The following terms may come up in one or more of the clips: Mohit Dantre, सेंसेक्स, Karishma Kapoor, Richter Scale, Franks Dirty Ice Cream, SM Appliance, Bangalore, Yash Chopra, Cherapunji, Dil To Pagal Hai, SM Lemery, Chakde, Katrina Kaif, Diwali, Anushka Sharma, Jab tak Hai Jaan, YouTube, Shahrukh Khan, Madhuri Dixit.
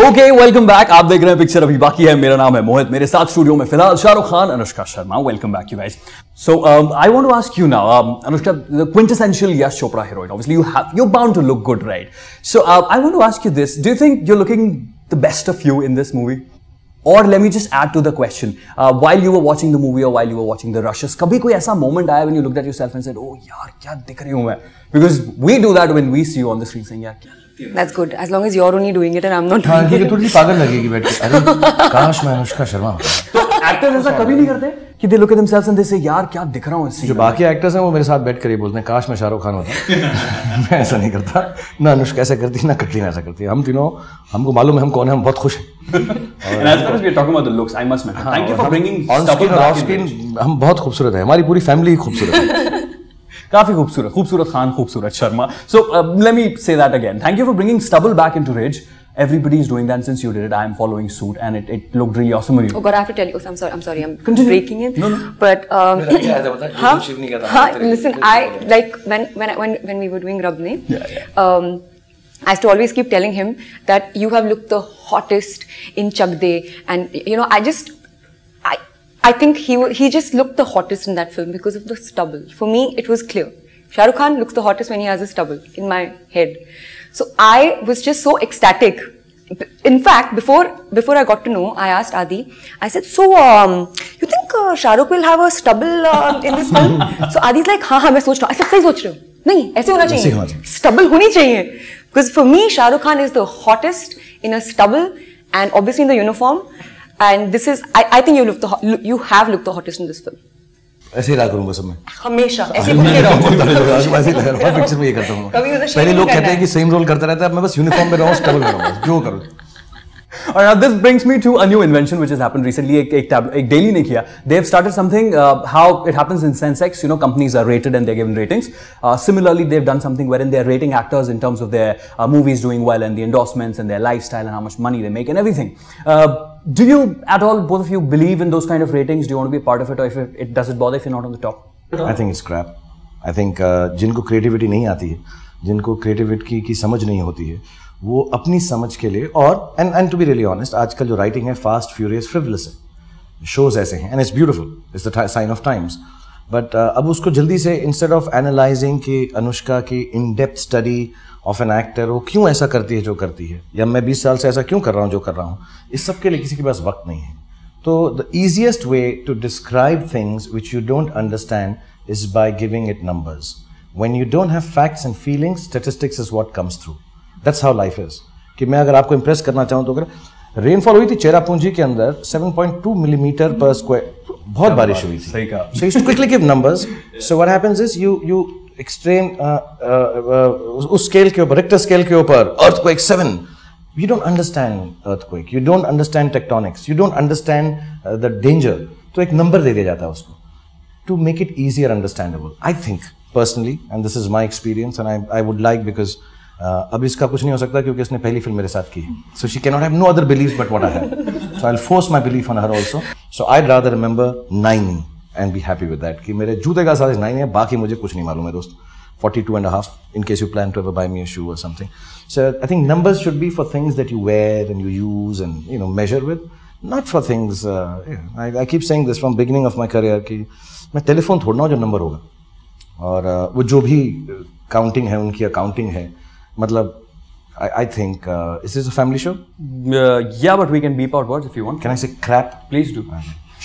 Okay welcome back, आप देख रहे हैं पिक्चर अभी बाकी है। मेरा नाम है मोहित, मेरे साथ स्टूडियो में फिलहाल Shahrukh Khan, Anushka Sharma. Welcome back you guys. So I want to ask you now Anushka, the quintessential Yash Chopra heroine, obviously you bound to look good right, so I want to ask you this, do you think you are looking the best of you in this movie? और let me just add to the question, while you were watching the movie और while you were watching the rushes, कभी कोई ऐसा moment आया when you looked at yourself and said oh यार क्या दिख रही हूं मैं? Because we do that when we see you on the screen saying यार क्या, that's good as long as you're only doing it and I'm not doing it. थोड़ी पागल लगेगी बैठ के, अरे काश मैं अनुष्का शर्मा। तो एक्टर्स ऐसा कभी नहीं करते कि they look at themselves and they say यार क्या दिख रहा हूं इससे। जो बाकी एक्टर्स हैं वो मेरे साथ बैठ कर ये बोलते हैं काश मैं शाहरुख खान होता। मैं ऐसा नहीं करता, ना अनुष्का ऐसा करती ना कटरीना ऐसा करती है। हम तीनों, हमको मालूम है हम कौन है, हम बहुत खुश हैं। हम बहुत खूबसूरत है, हमारी पूरी फैमिली खूबसूरत है, काफी खूबसूरत, खूबसूरत खान, खूबसूरत शर्मा। सो let me say that again, thank you for bringing stubble back into ridge. Everybody is doing that, and since you did it, I am following suit, and it looked really awesome on you. Oh God, I have to tell you, I'm sorry, I'm continue. Breaking it. No, no. But listen, I like when we were doing Rabne, I used to always keep telling him that you have looked the hottest in Chakde, and you know I think he just looked the hottest in that film because of the stubble. For me, it was clear. Shahrukh Khan looks the hottest when he has a stubble in my head. So I was just so ecstatic. In fact, before I got to know, I asked Adi. I said, "So you think Shahrukh will have a stubble in this film?" So Adi's like, "Ha ha, I'm thinking. I said, "Sahi सोच रहे हो? नहीं, ऐसे होना चाहिए. Stubble होनी चाहिए." Because for me, Shahrukh Khan is the hottest in a stubble and obviously in the uniform. And this is, I think you have looked the hottest in this film. ऐसे लगा करूँगा सब मैं। हमेशा ऐसे लगा। पिक्चर में ये करता हूँ। पहले लोग कहते हैं कि सेम रोल करता रहता है, अब मैं बस यूनिफॉर्म में रहूँ, स्टबल में रहूँ, जो करूँ। और अब this brings me to a new invention which has happened recently, एक डेली ने किया, they have started something, how it happens in सेंसेक्स, you know companies are rated and they are given ratings, similarly they have done something where in they are rating actors in terms of their movies doing well and the endorsements and their lifestyle and how much money they make and everything. Do you at all, both of you, believe in those kind of ratings? Do you want to be a part of it, or if it does it bother if you're not on the top? I think it's crap. I think जिनको creativity नहीं आती है, जिनको creativity की समझ नहीं होती है, वो अपनी समझ के लिए और and to be really honest, आजकल जो writing है fast, furious, frivolous है, shows ऐसे हैं and it's beautiful, it's the sign of times. But अब उसको जल्दी से instead of analyzing कि अनुष्का की in-depth study of an actor, वो क्यों ऐसा करती है जो करती है, या मैं 20 साल से ऐसा क्यों कर रहा हूँ जो कर रहा हूँ, इस सब के लिए किसी के पास वक्त नहीं है. तो the easiest way to describe things which you don't understand is by giving it numbers. When you don't have facts and feelings, statistics is what comes through. That's how life is. कि मैं अगर आपको Impress करना चाहूँ तो, अगर rainfall हुई थी चेरापूंजी के अंदर 7.2 मिलीमीटर पर स्क्वायर, बहुत बारिश हुई थी, सही कहा. So you quickly give numbers. So what happens is you extreme उस स्केल के ऊपर, रिक्टर स्केल के ऊपर earthquake 7, you don't understand earthquake, you don't understand tectonics, you don't understand the danger. तो एक नंबर दे दिया जाता है उसको to make it easier understandable. I think personally, and this is my experience, and I would like, because अब इसका कुछ नहीं हो सकता क्योंकि इसने पहली फिल्म मेरे साथ की है, so she can not have no other beliefs but what I have, so I will force my belief on her also. So I rather remember 9 and be happy with that. कि मेरे जूते का size 9 है, बाकी मुझे कुछ नहीं मालूम है दोस्त. 42.5 in case you plan to ever buy me a shoe or something. So I think numbers should be for things that you wear and you use and you know measure with, not for things. I keep saying this from beginning of my career कि मैं telephone थोड़ा जो number होगा और वो जो भी counting है उनकी अकाउंटिंग है, मतलब I think is this a family show? Yeah, but we can beep out words if you want. Can I say crap? Please do.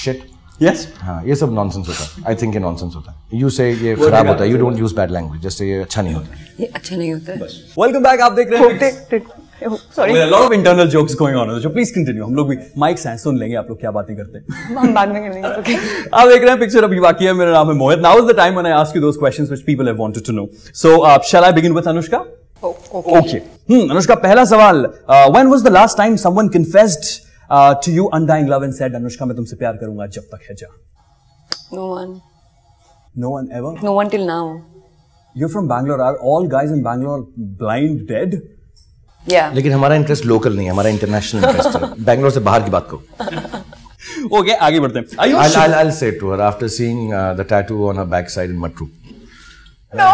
Shit. Yes. हाँ, ये सब nonsense होता है. I think ये nonsense होता है. You say ये खराब होता है. You don't use bad language. Just say ये अच्छा नहीं होता है. ये अच्छा नहीं होता है. बस. Welcome back. आप देख रहे हैं. Sorry. There are a lot of internal jokes going on. So please continue. हम लोग भी mics हैं, सुन लेंगे आप लोग क्या बातें करते हैं. हम बाद में करेंगे. Okay. आप देख रहे हैं पिक्चर अभी बाकी है. मेरा नाम है मोहित. Now is the time when I ask you those questions which people have wanted to know. So shall I begin with Anushka? Okay. Anushka, पहला सवाल. When was the last time someone confessed to you undying love and said, "Anushka, मैं तुमसे प्यार करूँगा जब तक है जान"? No one. No one ever. No one till now. You're from Bangalore. Are all guys in Bangalore blind, dead? Yeah. लेकिन हमारा इंटरेस्ट लोकल नहीं है, हमारा इंटरनेशनल इंटरेस्ट है. बैंगलोर से बाहर की बात को. Okay, आगे बढ़ते हैं. I'll say to her after seeing the tattoo on her backside in Matru. No.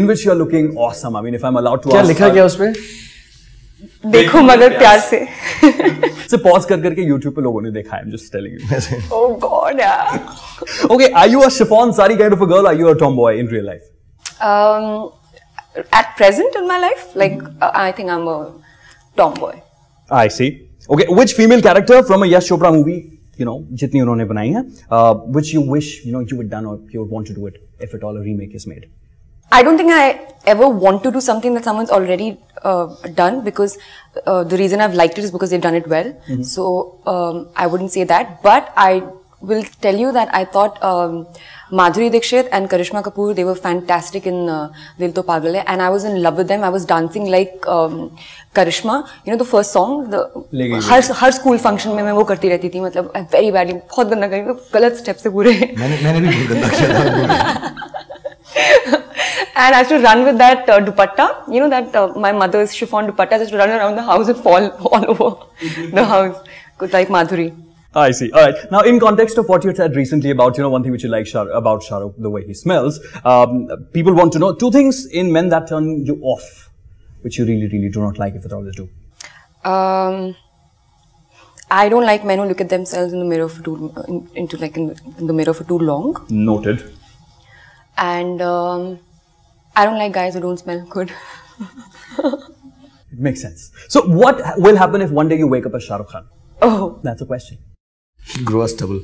In which you are looking awesome. I mean, if I'm allowed to ask. क्या लिखा गया उसपे? देखो मगर प्यार से पॉज कर करके YouTube पे लोगों ने देखा है. I'm just telling you. Oh God. Okay, are you a chiffon sari kind of a girl? Are you a tomboy in real life? At present in my life, like I think I'm a tomboy. I see. Okay, which female character from a Yash Chopra movie, you know, जितनी उन्होंने बनाई हैं, which you wish you know you had done or you would want to do it if at all a remake is made? I don't think I ever want to do something that someone's already done because the reason I've liked it is because they've done it well. Mm-hmm. So I wouldn't say that, but I will tell you that I thought Madhuri Dixit and Karishma Kapoor, they were fantastic in Dil To Pagal Hai, and I was in love with them. I was dancing like Karishma. You know the first song, the har school function में मैं वो करती रहती थी. मतलब I very badly, बहुत गंदा करी, गलत step से पूरे. मैंने भी बहुत गंदा किया था. And I used to run with that dupatta. You know that my mother's chiffon dupatta. I used to run around the house and fall all over the house, like Madhuri. I see. All right. Now, in context of what you said recently about, you know, one thing which you like about Shahrukh, the way he smells, people want to know two things in men that turn you off, which you really, really do not like, if at all they do. I don't like men who look at themselves in the mirror for too in the mirror for too long. Noted. And. I don't like guys who don't smell good. It makes sense. So what will happen if one day you wake up as Shahrukh Khan? Oh. That's a question. Grow a stubble.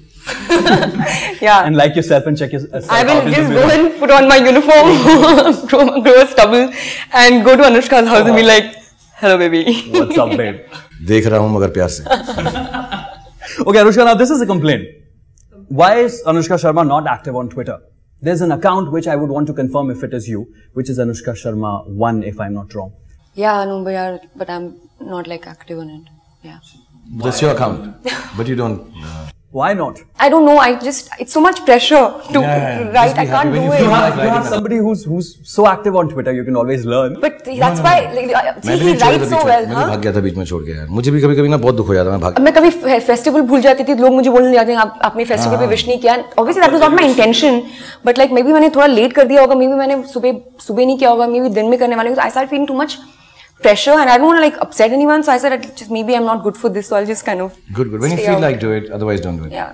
Yeah. And like yourself and check yourself. I will just go and put on my uniform, grow a stubble and go to Anushka's house and be like, hello baby. What's up babe? देख रहा हूँ मगर प्यार से. Okay Anushka, now this is a complaint. Why is Anushka Sharma not active on Twitter? There's an account which I would want to confirm if it is you, which is Anushka Sharma 1, if I'm not wrong. Yeah, no, but I'm not like active on it. Yeah. Why? That's your account, but you don't. Why not? I don't know. I just it's so much pressure to write. I can't do it. You have somebody who's so active on Twitter. You can always learn. But that's why he writes so well. मैं भाग गया था बीच में छोड़ के यार. मुझे भी कभी-कभी ना बहुत दुख हो जाता है. मैं भाग. मैं कभी फेस्टिवल भूल जाती थी. लोग मुझे बोलने जाते हैं आपने फेस्टिवल पे विश नहीं किया. Obviously that was not my intention. But like maybe मैंने थोड़ा late कर दिया होगा. Maybe मैंने सुबह नहीं किया होगा. Maybe दिन में करने वाले होंगे. I started feeling too much pressure and I don't want to like upset anyone, so I said just maybe I'm not good for this, so I'll just kind of good. When you feel like do it, otherwise don't do it. Yeah,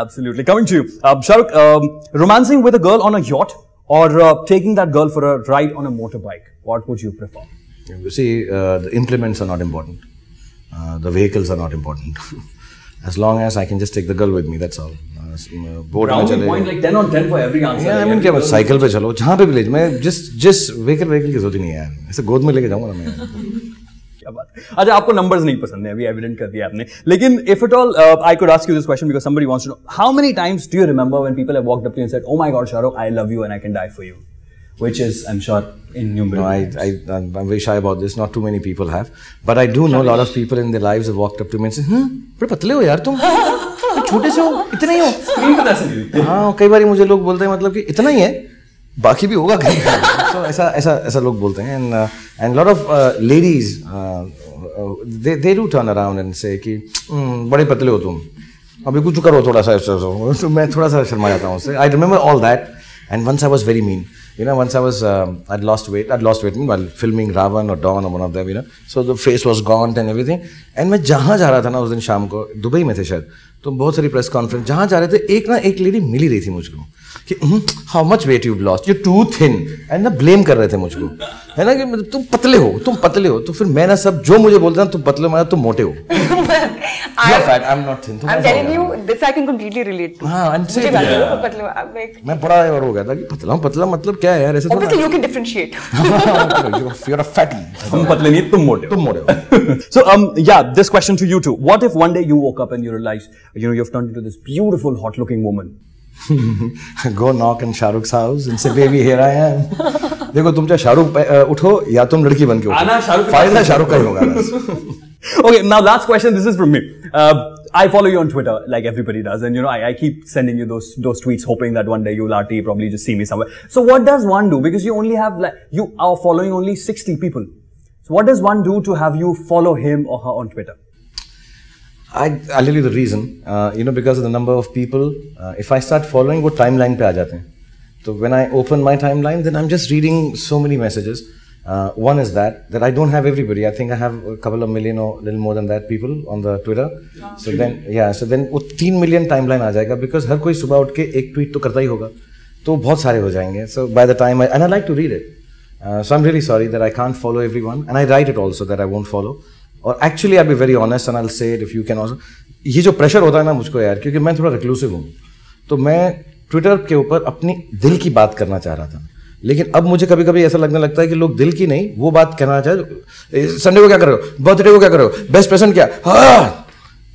absolutely. Coming to you, Shahrukh, romancing with a girl on a yacht or taking that girl for a ride on a motorbike, what would you prefer? You see, the implements are not important. The vehicles are not important. As long as I can just take the girl with me, that's all. Boat में point like 10 on 10 for every answer. Yeah, I mean क्या बात cycle पे चलो जहाँ पे भी ले जाओ. मैं जिस vehicle की जरूरत ही नहीं है यार. ऐसे गोद में लेके जाऊँगा ना मैं. क्या बात. अच्छा आपको numbers नहीं पसंद है अभी evident कर दिया आपने. लेकिन if at all I could ask you this question because somebody wants to know how many times do you remember when people have walked up to you and said, oh my God, Shahrukh, I love you and I can die for you, which is I'm sure innumerable. No, I'm very shy about this. Not too many people have, but I do know a lot of people in their lives have walked up to me and said, पर पतले हो यार तुम. छोटे से हो इतना ही हो. स्क्रीन पता चली. हाँ कई बार मुझे लोग बोलते हैं मतलब कि इतना ही है बाकी भी होगा कहीं. So ऐसा लोग बोलते हैं and lot of ladies they do turn around and say कि बड़े पतले हो तुम अभी कुछ करो थोड़ा सा तो मैं थोड़ा सा शर्मा जाता हूँ उससे. I remember all that and once I was very mean. You know, once I was, I'd lost weight while filming Ravan or Dawn or one of them, you know. So the face was gaunt and everything. And मैं जहाँ जा रहा था ना उस दिन शाम को दुबई में थे शायद, तो बहुत सारी प्रेस कॉन्फ्रेंस जहाँ जा रहे थे एक लेडी मिली रही थी मुझको कि how much weight you've lost, you're too thin, and ना ब्लेम कर रहे थे मुझको, है ना कि तुम पतले हो. तो फिर मैं ना सब जो मुझे बोलते हैं तुम पतले हो तुम मोटे हो. I'm telling you, this I can completely relate to. हाँ, and मुझे बात करो पतले मैं बड़ा ये हो गया था कि पतला मतलब क्या है यार ऐसे. Obviously you can differentiate. You're a fatty. तुम पतले नहीं तुम मोटे हो. So yeah, this question to you too. What if one day you woke up and you realized you know you've turned into this beautiful hot-looking woman? Go knock in Shahrukh's house and say, baby, here I am. देखो तुम चाहे शाहरुख उठो या तुम लड़की बनके उठो. आना शाहरुख. फायदा शाहरुख का ही होगा. Okay, now last question. This is from me. I follow you on Twitter like everybody does, and you know I keep sending you those tweets, hoping that one day you'll probably just see me somewhere. So what does one do? Because you only have like you are following only 60 people. So what does one do to have you follow him or her on Twitter? I'll tell you the reason. You know, because of the number of people. If I start following, वो timeline पे आ जाते हैं. So when I open my timeline, then I'm just reading so many messages. One is that I don't have everybody. I think I have a couple of million or little more than that people on the Twitter. Yeah. So then yeah, so then वो 3 million timeline आ जाएगा because हर कोई सुबह उठ के एक tweet तो करता ही होगा, तो बहुत सारे हो जाएंगे. So by the time I like to read it. So I'm really sorry that I can't follow everyone, and I write it also that I won't follow. और actually I'll be very honest and I'll say it if you can also. ये जो pressure होता है ना मुझको यार, क्योंकि मैं थोड़ा reclusive हूँ, तो मैं Twitter के ऊपर अपनी दिल की बात करना चाह रहा था, लेकिन अब मुझे कभी कभी ऐसा लगने लगता है कि लोग दिल की नहीं वो बात कहना चाहे. संडे को क्या कर रहे हो, बर्थडे को क्या कर रहे हो, बेस्ट पर्सन क्या, हाँ,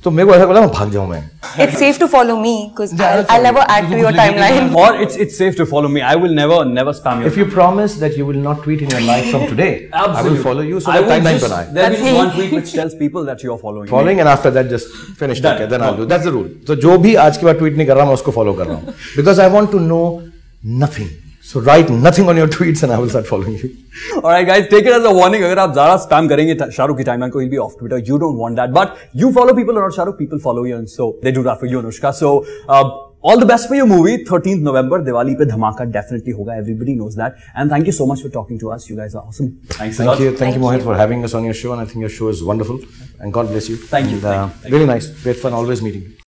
तो मेरे को ऐसा बोला मैं भाग जाऊं मैं. It's safe to follow me because I'll never add to your timeline. Or it's safe to follow me. I will never spam you. If you promise that you will not tweet in your life from today, I will follow you. So the timeline बनाए. There is one tweet which tells people that you are following. Following and after that just finish. Okay, then I'll do. That's the rule. So जो भी आज के बाद tweet नहीं कर रहा मैं उसको follow कर रहा हूँ because I want to know nothing. So write nothing on your tweets and I will start following you. All right guys, take it as a warning. अगर आप ज़्यादा spam करेंगे शाहरुख की timeline को, he'll be off Twitter. You don't want that. But you follow people or not Shahrukh, people follow you, and so they do that for you, Anushka. So all the best for your movie. 13th November, Diwali पे धमाका definitely होगा. Everybody knows that. And thank you so much for talking to us. You guys are awesome. Thanks a lot. Thank you, Mohit, for having us on your show. And I think your show is wonderful. And God bless you. Thank you. Really nice, great fun. Always meeting you.